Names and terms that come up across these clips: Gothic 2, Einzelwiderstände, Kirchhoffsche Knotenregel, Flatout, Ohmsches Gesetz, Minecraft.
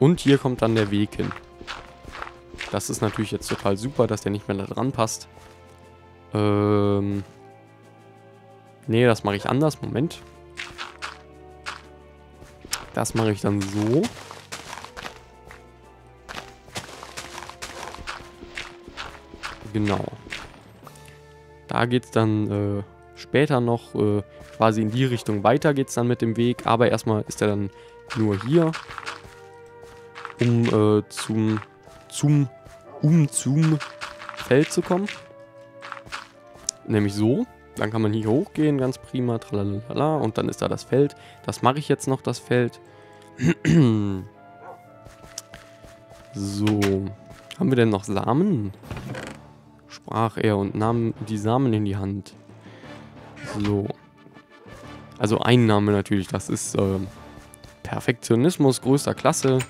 Und hier kommt dann der Weg hin. Das ist natürlich jetzt total super, dass der nicht mehr da dran passt. Nee, das mache ich anders. Moment. Das mache ich dann so. Genau. Da geht es dann später noch quasi in die Richtung weiter geht es dann mit dem Weg. Aber erstmal ist er dann nur hier. Um zum Feld zu kommen. Nämlich so. Dann kann man hier hochgehen, ganz prima, tralalala, und dann ist da das Feld. Das mache ich jetzt noch, das Feld. So. Haben wir denn noch Samen? Sprach er und nahm die Samen in die Hand. So. Also ein Name natürlich, das ist Perfektionismus größter Klasse.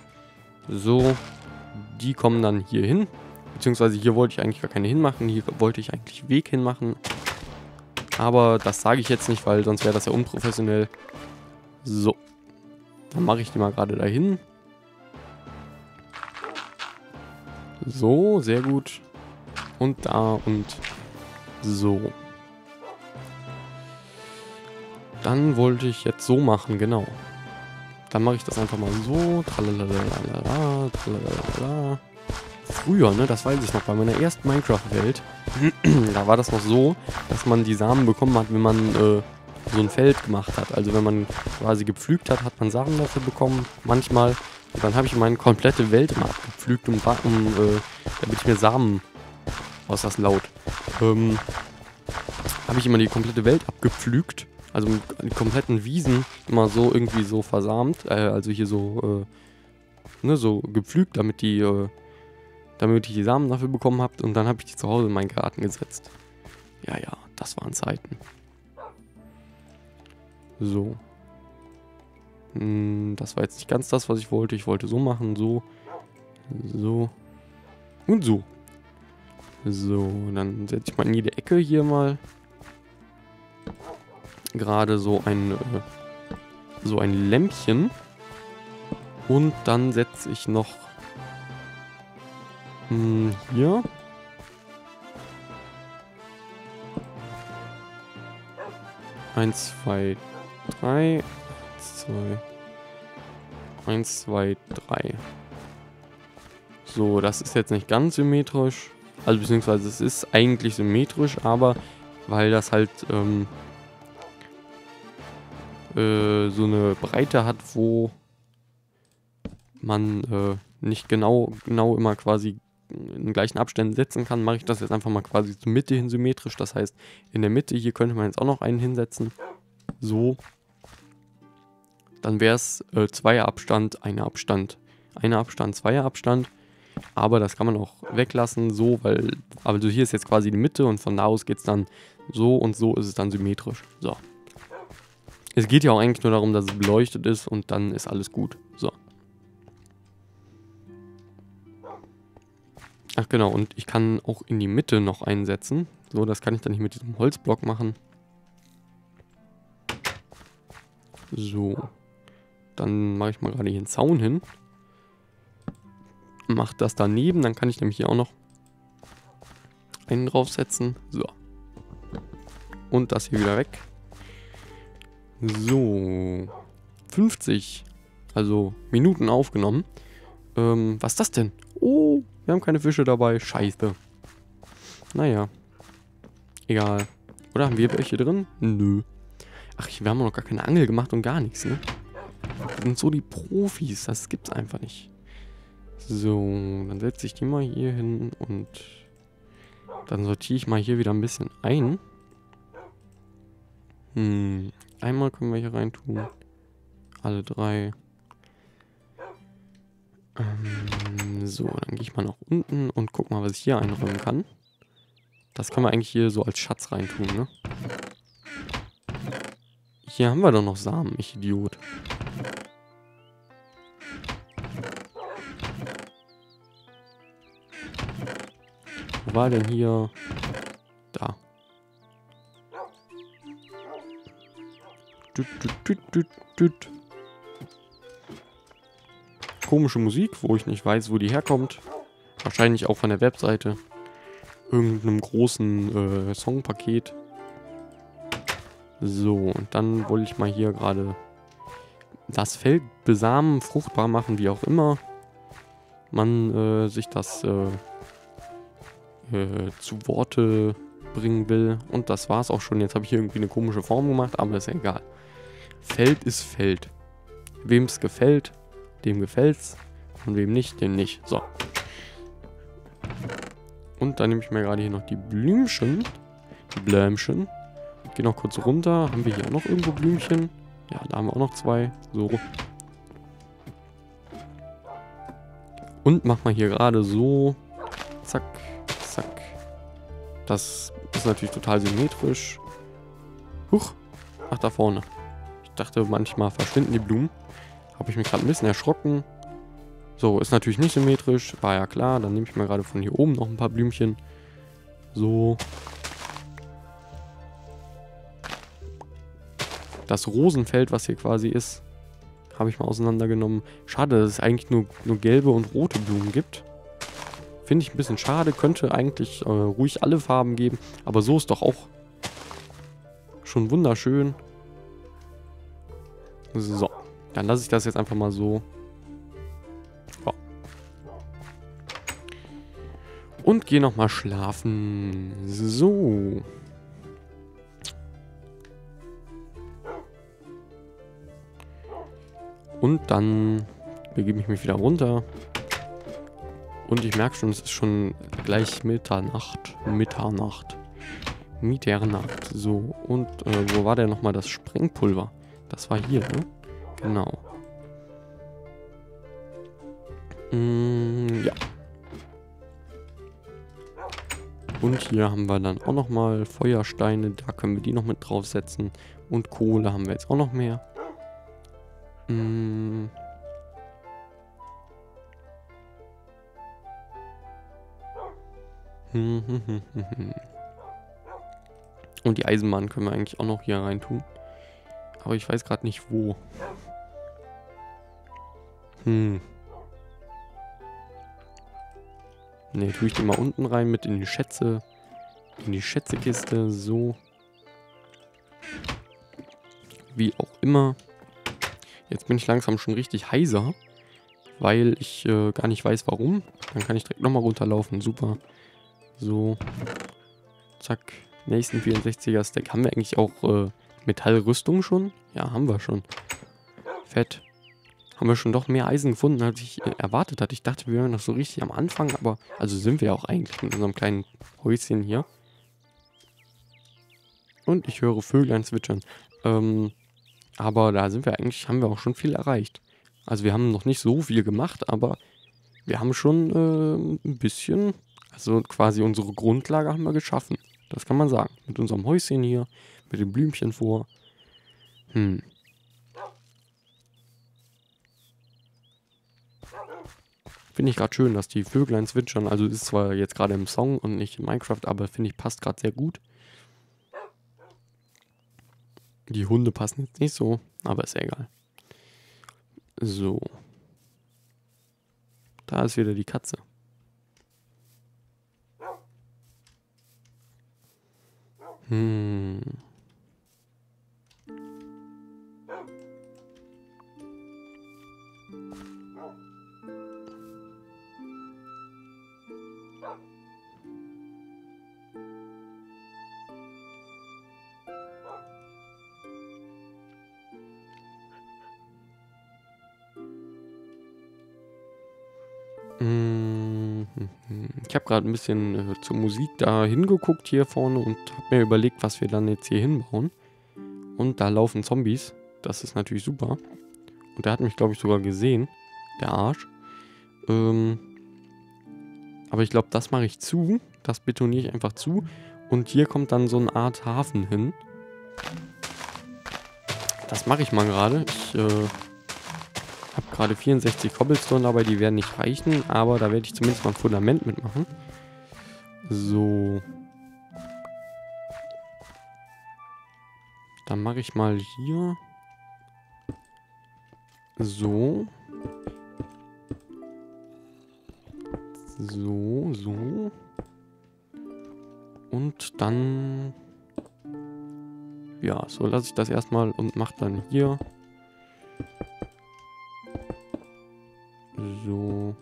So. Die kommen dann hier hin. Beziehungsweise hier wollte ich eigentlich gar keine hinmachen. Hier wollte ich eigentlich Weg hinmachen. Aber das sage ich jetzt nicht, weil sonst wäre das ja unprofessionell. So. Dann mache ich die mal gerade dahin. So, sehr gut. Und da und so. Dann wollte ich jetzt so machen, genau. Dann mache ich das einfach mal so. Tralalalala, tralalalala. Früher, ne, das weiß ich noch, bei meiner ersten Minecraft-Welt, da war das noch so, dass man die Samen bekommen hat, wenn man so ein Feld gemacht hat. Also wenn man quasi gepflügt hat, hat man Samen dafür bekommen, manchmal. Und dann habe ich meine komplette Welt mal abgepflügt, damit ich mir Samen, was ist das laut, habe ich immer die komplette Welt abgepflügt. Also die kompletten Wiesen immer so irgendwie so versamt, also hier so, ne, so gepflügt, damit ich die Samen dafür bekommen habe, und dann habe ich die zu Hause in meinen Garten gesetzt. Ja, ja, das waren Zeiten. So. Das war jetzt nicht ganz das, was ich wollte. Ich wollte so machen, so, so und so. So, dann setze ich mal in jede Ecke hier mal gerade so ein Lämpchen. Und dann setze ich noch hier. Eins, zwei, drei. Eins, zwei, drei. So, das ist jetzt nicht ganz symmetrisch. Also, beziehungsweise es ist eigentlich symmetrisch, aber weil das halt so eine Breite hat, wo man nicht genau immer quasi in gleichen Abständen setzen kann, mache ich das jetzt einfach mal quasi zur Mitte hin symmetrisch. Das heißt, in der Mitte hier könnte man jetzt auch noch einen hinsetzen. So. Dann wäre es zweier Abstand, einer Abstand. Einer Abstand, zweier Abstand. Aber das kann man auch weglassen, so, weil, also hier ist jetzt quasi die Mitte und von da aus geht es dann so, und so ist es dann symmetrisch. So. Es geht ja auch eigentlich nur darum, dass es beleuchtet ist, und dann ist alles gut. So. Ach genau, und ich kann auch in die Mitte noch einsetzen. So, das kann ich dann nicht mit diesem Holzblock machen. So. Dann mache ich mal gerade hier einen Zaun hin. Mache das daneben, dann kann ich nämlich hier auch noch einen draufsetzen. So. Und das hier wieder weg. So. 50. Also Minuten aufgenommen. Was ist das denn? Oh, wir haben keine Fische dabei. Scheiße. Naja. Egal. Oder haben wir welche drin? Nö. Ach, wir haben noch gar keine Angel gemacht und gar nichts, ne? Wir sind so die Profis, das gibt's einfach nicht. So, dann setze ich die mal hier hin und dann sortiere ich mal hier wieder ein bisschen ein. Einmal können wir hier rein tun. Alle drei. So, dann gehe ich mal nach unten und guck mal, was ich hier einräumen kann. Das kann man eigentlich hier so als Schatz rein tun, ne? Hier haben wir doch noch Samen, ich Idiot. Wo war denn hier? Da. Düt, düt, düt, düt, düt. komische Musik, wo ich nicht weiß, wo die herkommt. Wahrscheinlich auch von der Webseite. Irgendeinem großen Songpaket. So, und dann wollte ich mal hier gerade das Feld besamen, fruchtbar machen, wie auch immer man sich das zu Worte bringen will. Und das war's auch schon. Jetzt habe ich hier irgendwie eine komische Form gemacht, aber ist ja egal. Feld ist Feld. Wem's gefällt, dem gefällt's. Und wem nicht, dem nicht. So. Und dann nehme ich mir gerade hier noch die Blümchen. Die Blümchen. Geh noch kurz runter. Haben wir hier auch noch irgendwo Blümchen? Ja, da haben wir auch noch zwei. So. Und mach mal hier gerade so. Zack, zack. Das ist natürlich total symmetrisch. Huch. Ach, da vorne. Ich dachte, manchmal verschwinden die Blumen. Habe ich mich gerade ein bisschen erschrocken. So, ist natürlich nicht symmetrisch. War ja klar. Dann nehme ich mal gerade von hier oben noch ein paar Blümchen. So. Das Rosenfeld, was hier quasi ist, habe ich mal auseinandergenommen. Schade, dass es eigentlich nur gelbe und rote Blumen gibt. Finde ich ein bisschen schade. Könnte eigentlich ruhig alle Farben geben. Aber so ist doch auch schon wunderschön. So, dann lasse ich das jetzt einfach mal so. Ja. Und gehe nochmal schlafen. So. Und dann begebe ich mich wieder runter. Und ich merke schon, es ist schon gleich Mitternacht. Mitternacht. So, und wo war der nochmal das Sprengpulver? Das war hier, ne? Genau. Ja. Und hier haben wir dann auch nochmal Feuersteine. Da können wir die noch mit draufsetzen. Und Kohle haben wir jetzt auch noch mehr. Und die Eisenbahn können wir eigentlich auch noch hier rein tun. Aber ich weiß gerade nicht wo. Ne, tue ich die mal unten rein mit in die Schätze. In die Schätzekiste, so. Wie auch immer. Jetzt bin ich langsam schon richtig heiser, weil ich gar nicht weiß, warum. Dann kann ich direkt nochmal runterlaufen. Super. So. Zack. Nächsten 64er Stack. Haben wir eigentlich auch Metallrüstung schon? Ja, haben wir schon. Fett. Haben wir schon doch mehr Eisen gefunden, als ich erwartet hatte. Ich dachte, wir wären noch so richtig am Anfang, aber... Also sind wir ja auch eigentlich mit unserem kleinen Häuschen hier. Und ich höre Vöglein zwitschern. Aber da sind wir eigentlich, haben wir auch schon viel erreicht. Also wir haben noch nicht so viel gemacht, aber wir haben schon ein bisschen, also quasi unsere Grundlage haben wir geschaffen. Das kann man sagen. Mit unserem Häuschen hier, mit den Blümchen vor. Finde ich gerade schön, dass die Vöglein zwitschern. Also ist zwar jetzt gerade im Song und nicht in Minecraft, aber finde ich, passt gerade sehr gut. Die Hunde passen jetzt nicht so, aber ist ja egal. So. Da ist wieder die Katze. Ich habe gerade ein bisschen zur Musik da hingeguckt hier vorne und habe mir überlegt, was wir dann jetzt hier hinbauen. Und da laufen Zombies. Das ist natürlich super. Und der hat mich, glaube ich, sogar gesehen. Der Arsch. Aber ich glaube, das mache ich zu. Das betoniere ich einfach zu. Und hier kommt dann so eine Art Hafen hin. Das mache ich mal gerade. Ich... habe gerade 64 Cobblestone dabei, die werden nicht reichen, aber da werde ich zumindest mal ein Fundament mitmachen. So. Dann mache ich mal hier. So. So, so. Und dann... Ja, so lasse ich das erstmal und mache dann hier. So.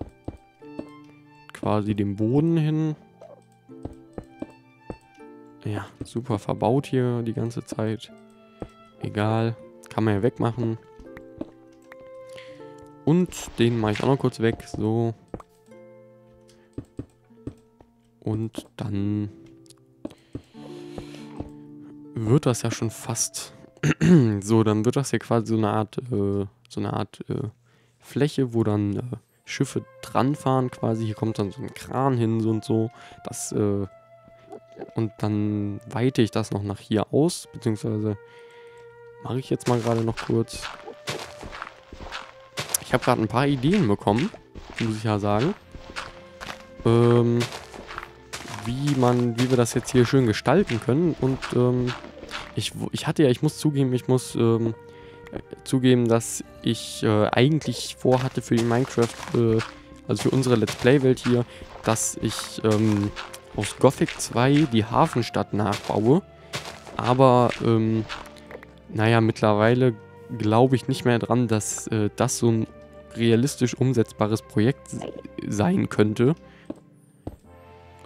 Quasi den Boden hin. Ja, super verbaut hier die ganze Zeit. Egal. Kann man ja wegmachen. Und den mache ich auch noch kurz weg. So. Und dann wird das ja schon fast so, dann wird das ja quasi so eine Art Fläche, wo dann Schiffe dran fahren quasi. Hier kommt dann so ein Kran hin und so. Das, und dann weite ich das noch nach hier aus, beziehungsweise mache ich jetzt mal gerade noch kurz. Ich habe gerade ein paar Ideen bekommen, muss ich ja sagen. Wie wir das jetzt hier schön gestalten können. Und ich muss zugeben, dass ich eigentlich vorhatte für die Minecraft, also für unsere Let's Play-Welt hier, dass ich aus Gothic 2 die Hafenstadt nachbaue. Aber naja, mittlerweile glaube ich nicht mehr dran, dass das so ein realistisch umsetzbares Projekt sein könnte.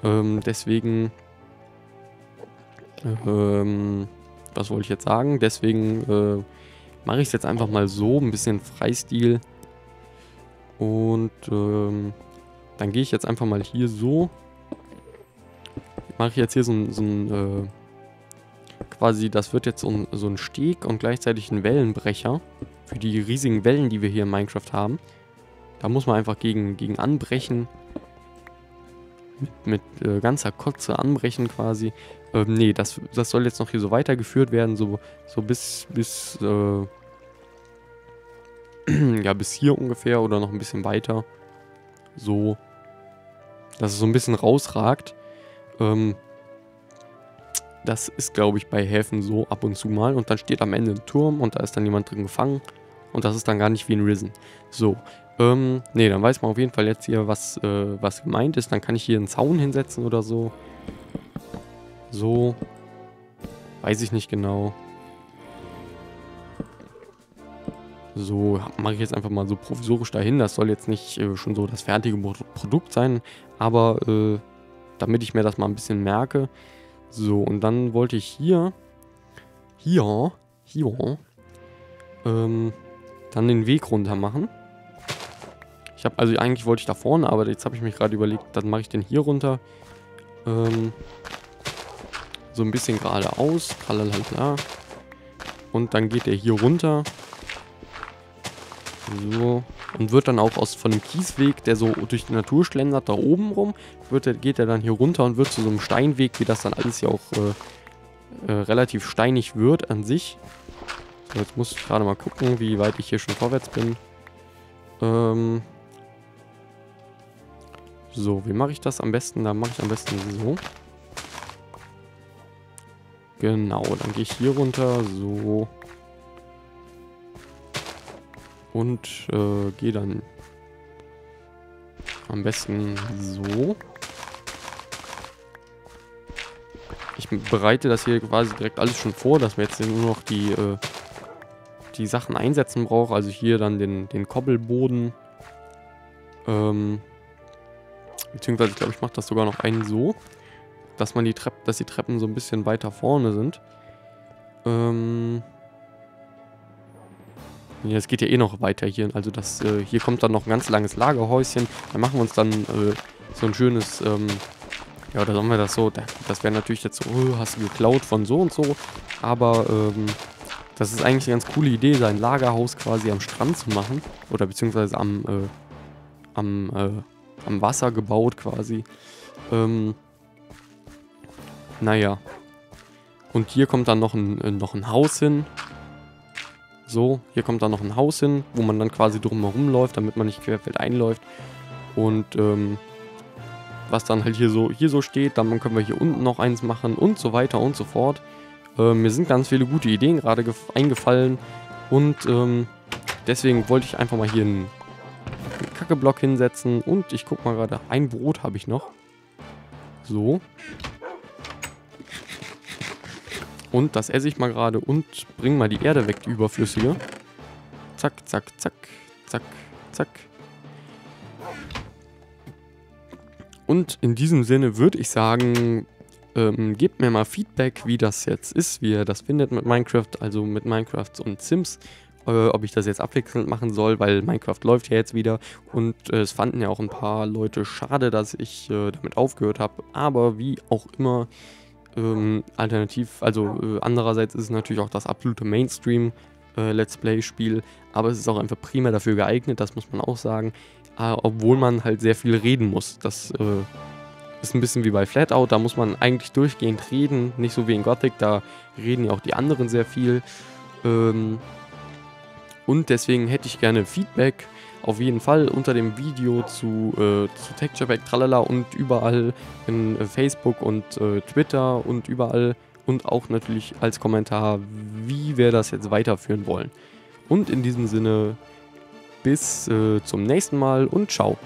Deswegen, was wollte ich jetzt sagen? Deswegen mache ich es jetzt einfach mal so, ein bisschen Freistil. Und dann gehe ich jetzt einfach mal hier so. Mache ich jetzt hier quasi, das wird jetzt so ein Steg und gleichzeitig ein Wellenbrecher. Für die riesigen Wellen, die wir hier in Minecraft haben. Da muss man einfach gegen anbrechen. Mit ganzer Kotze anbrechen quasi. Nee, das soll jetzt noch hier so weitergeführt werden, so bis hier ungefähr oder noch ein bisschen weiter. So, dass es so ein bisschen rausragt. Das ist, glaube ich, bei Häfen so ab und zu mal. Und dann steht am Ende ein Turm und da ist dann jemand drin gefangen. Und das ist dann gar nicht wie in Risen. So. Nee, dann weiß man auf jeden Fall jetzt hier, was gemeint ist. Dann kann ich hier einen Zaun hinsetzen oder so. So. Weiß ich nicht genau. So, mache ich jetzt einfach mal so provisorisch dahin. Das soll jetzt nicht schon so das fertige Produkt sein. Aber damit ich mir das mal ein bisschen merke. So, und dann wollte ich hier, dann den Weg runter machen. Also eigentlich wollte ich da vorne, aber jetzt habe ich mich gerade überlegt, dann mache ich den hier runter. So ein bisschen geradeaus. Tralalala. Und dann geht der hier runter. So. Und wird dann auch von dem Kiesweg, der so durch die Natur schlendert, da oben rum, geht er dann hier runter und wird zu so einem Steinweg, wie das dann alles ja auch relativ steinig wird an sich. So, jetzt muss ich gerade mal gucken, wie weit ich hier schon vorwärts bin. So, wie mache ich das am besten? Da mache ich am besten so. Genau, dann gehe ich hier runter, so. Und gehe dann am besten so. Ich bereite das hier quasi direkt alles schon vor, dass wir jetzt nur noch die Sachen einsetzen brauche. Also hier dann den Kobbelboden. Beziehungsweise, ich glaube, ich mache das sogar noch einen so, dass man dass die Treppen so ein bisschen weiter vorne sind. Ja, es geht ja eh noch weiter hier. Also das hier kommt dann noch ein ganz langes Lagerhäuschen. Da machen wir uns dann so ein schönes... ja, da sollen wir das so... Das wäre natürlich jetzt so, oh, hast du geklaut von so und so. Aber... das ist eigentlich eine ganz coole Idee, sein Lagerhaus quasi am Strand zu machen. Oder beziehungsweise am Wasser gebaut quasi. Naja. Und hier kommt dann noch ein Haus hin. So, hier kommt dann noch ein Haus hin, wo man dann quasi drumherum läuft, damit man nicht querfeld einläuft. Und was dann halt hier so steht, dann können wir hier unten noch eins machen und so weiter und so fort. Mir sind ganz viele gute Ideen gerade eingefallen und deswegen wollte ich einfach mal hier einen Hackeblock hinsetzen. Und ich guck mal gerade, ein Brot habe ich noch. So. Und das esse ich mal gerade und bring mal die Erde weg, die überflüssige. Zack, zack, zack, zack, zack. Und in diesem Sinne würde ich sagen, gebt mir mal Feedback, wie das jetzt ist, wie ihr das findet mit Minecraft, also mit Minecraft und Sims. Ob ich das jetzt abwechselnd machen soll, weil Minecraft läuft ja jetzt wieder und es fanden ja auch ein paar Leute schade, dass ich damit aufgehört habe, aber wie auch immer, alternativ, also andererseits ist es natürlich auch das absolute Mainstream Let's Play Spiel, aber es ist auch einfach prima dafür geeignet, das muss man auch sagen, obwohl man halt sehr viel reden muss, das ist ein bisschen wie bei Flatout, da muss man eigentlich durchgehend reden, nicht so wie in Gothic, da reden ja auch die anderen sehr viel, und deswegen hätte ich gerne Feedback, auf jeden Fall unter dem Video zu Texture Pack, tralala und überall in Facebook und Twitter und überall und auch natürlich als Kommentar, wie wir das jetzt weiterführen wollen. Und in diesem Sinne, bis zum nächsten Mal und ciao.